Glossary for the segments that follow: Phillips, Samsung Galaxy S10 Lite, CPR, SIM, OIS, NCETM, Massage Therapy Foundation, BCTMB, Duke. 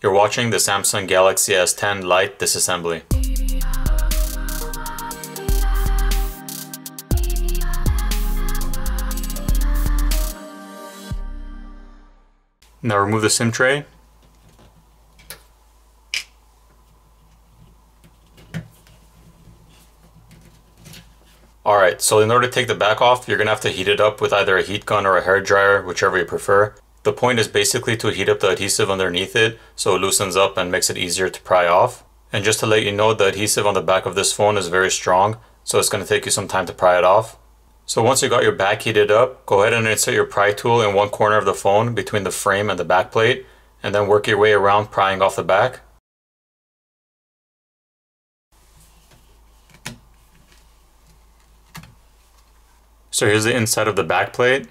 You're watching the Samsung Galaxy S10 Lite disassembly. Now remove the SIM tray. Alright, so in order to take the back off, you're gonna have to heat it up with either a heat gun or a hair dryer, whichever you prefer. The point is basically to heat up the adhesive underneath it so it loosens up and makes it easier to pry off. And just to let you know, the adhesive on the back of this phone is very strong, so it's going to take you some time to pry it off. So once you got your back heated up, go ahead and insert your pry tool in one corner of the phone between the frame and the back plate, and then work your way around prying off the back. So here's the inside of the back plate.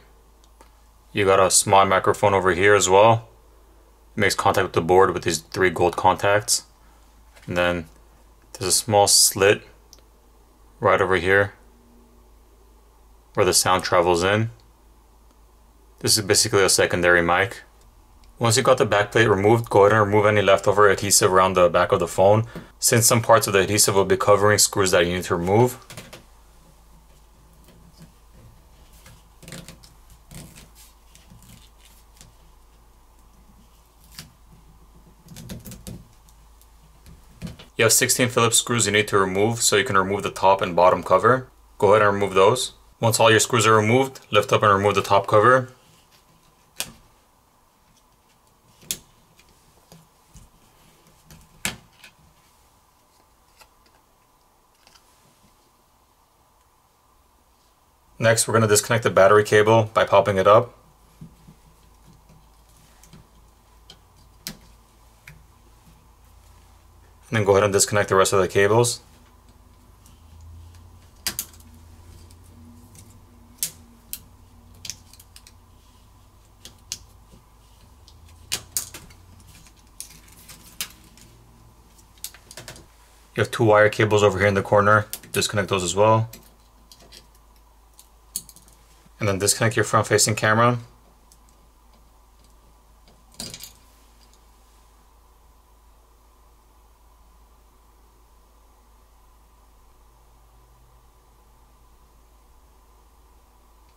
You got a small microphone over here as well. It makes contact with the board with these three gold contacts. And then there's a small slit right over here where the sound travels in. This is basically a secondary mic. Once you got the back plate removed, go ahead and remove any leftover adhesive around the back of the phone, since some parts of the adhesive will be covering screws that you need to remove. You have 16 Phillips screws you need to remove, so you can remove the top and bottom cover. Go ahead and remove those. Once all your screws are removed, lift up and remove the top cover. Next, we're going to disconnect the battery cable by popping it up. And then go ahead and disconnect the rest of the cables. You have two wire cables over here in the corner. Disconnect those as well. And then disconnect your front-facing camera.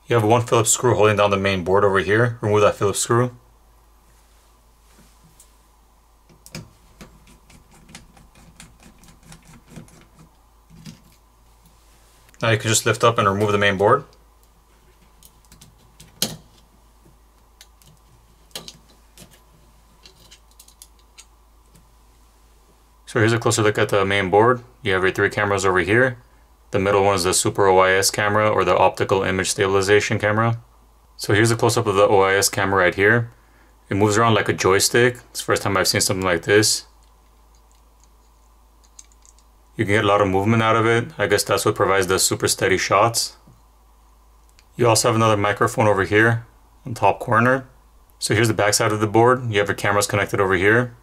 You have one Phillips screw holding down the main board over here. Remove that Phillips screw. Now you can just lift up and remove the main board. So here's a closer look at the main board. You have your three cameras over here. The middle one is the Super OIS camera, or the Optical Image Stabilization camera. So here's a close-up of the OIS camera right here. It moves around like a joystick. It's the first time I've seen something like this. You can get a lot of movement out of it. I guess that's what provides the super steady shots. You also have another microphone over here on top corner. So here's the back side of the board. You have your cameras connected over here.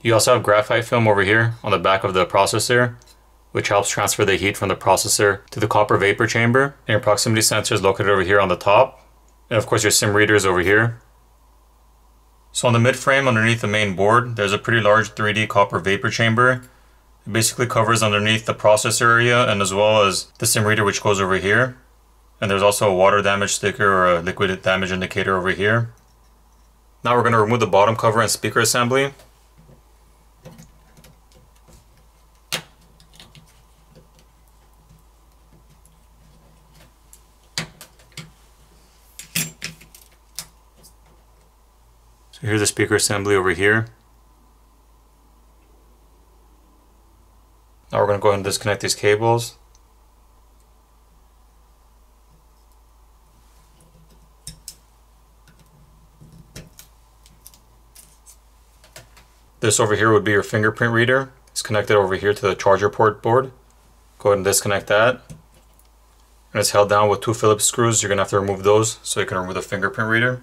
You also have graphite film over here on the back of the processor, which helps transfer the heat from the processor to the copper vapor chamber. And your proximity sensor is located over here on the top. And of course your SIM reader is over here. So on the mid frame underneath the main board, there's a pretty large 3D copper vapor chamber. It basically covers underneath the processor area and as well as the SIM reader, which goes over here. And there's also a water damage sticker or a liquid damage indicator over here. Now we're gonna remove the bottom cover and speaker assembly. Here's the speaker assembly over here. Now we're going to go ahead and disconnect these cables. This over here would be your fingerprint reader. It's connected over here to the charger port board. Go ahead and disconnect that. And it's held down with two Phillips screws. You're going to have to remove those so you can remove the fingerprint reader.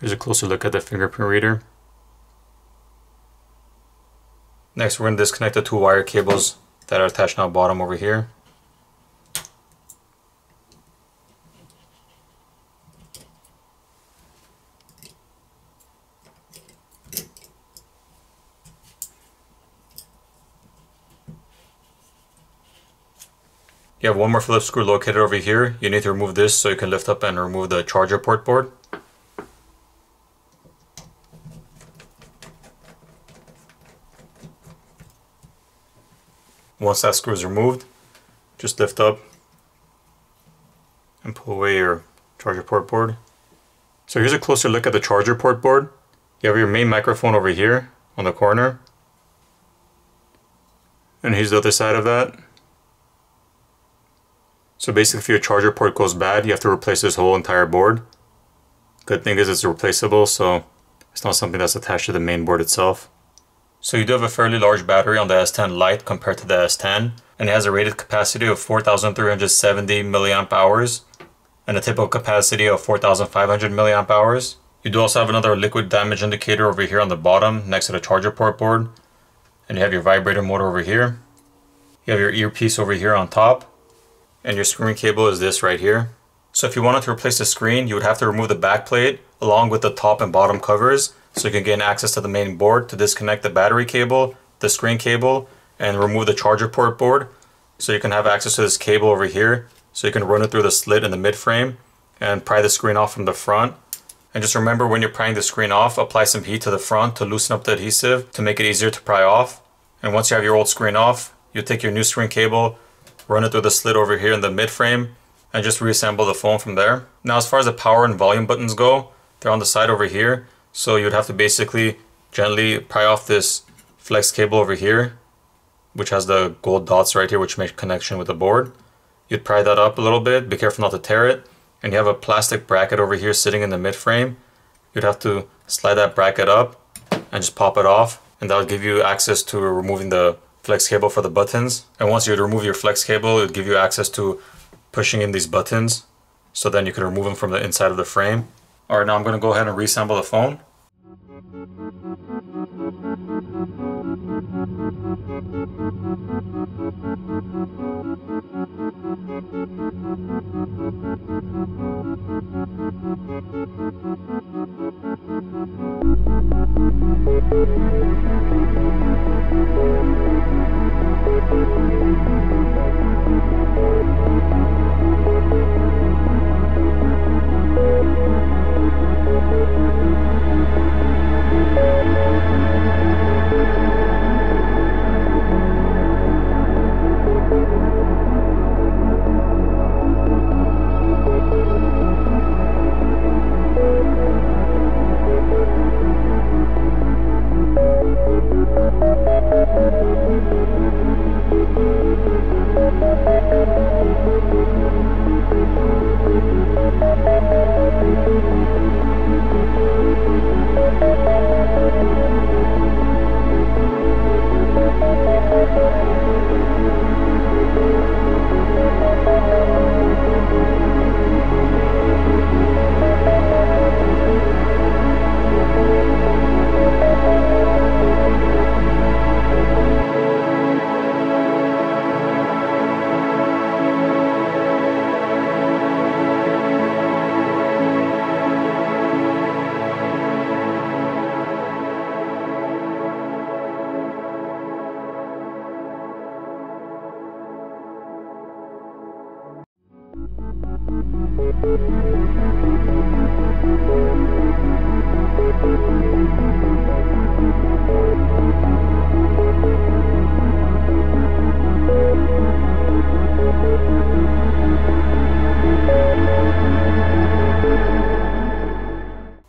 Here's a closer look at the fingerprint reader. Next, we're going to disconnect the two wire cables that are attached now bottom over here. You have one more Phillips screw located over here. You need to remove this so you can lift up and remove the charger port board. Once that screw is removed, just lift up and pull away your charger port board. So here's a closer look at the charger port board. You have your main microphone over here on the corner. And here's the other side of that. So basically if your charger port goes bad, you have to replace this whole entire board. Good thing is it's replaceable, so it's not something that's attached to the main board itself. So you do have a fairly large battery on the S10 Lite compared to the S10, and it has a rated capacity of 4,370 milliamp hours and a typical capacity of 4,500 milliamp hours. You do also have another liquid damage indicator over here on the bottom next to the charger port board, and you have your vibrator motor over here. You have your earpiece over here on top. And your screen cable is this right here. So if you wanted to replace the screen, you would have to remove the back plate along with the top and bottom covers so you can gain access to the main board to disconnect the battery cable, the screen cable, and remove the charger port board so you can have access to this cable over here so you can run it through the slit in the mid frame and pry the screen off from the front. And just remember when you're prying the screen off, apply some heat to the front to loosen up the adhesive to make it easier to pry off. And once you have your old screen off, you take your new screen cable, run it through the slit over here in the mid frame, and just reassemble the phone from there. Now as far as the power and volume buttons go, they're on the side over here, so you'd have to basically gently pry off this flex cable over here, which has the gold dots right here which make connection with the board. You'd pry that up a little bit, be careful not to tear it, and you have a plastic bracket over here sitting in the mid frame. You'd have to slide that bracket up and just pop it off, and that'll give you access to removing the flex cable for the buttons. And once you remove your flex cable, it would give you access to pushing in these buttons, so then you can remove them from the inside of the frame. Alright, now I'm going to go ahead and reassemble the phone.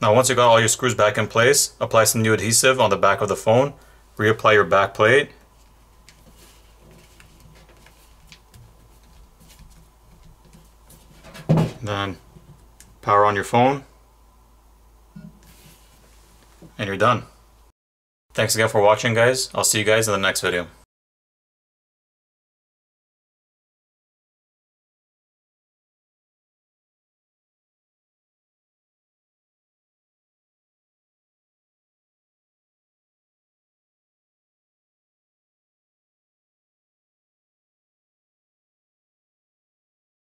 Now once you got all your screws back in place, apply some new adhesive on the back of the phone, reapply your back plate, then power on your phone, and you're done. Thanks again for watching, guys. I'll see you guys in the next video.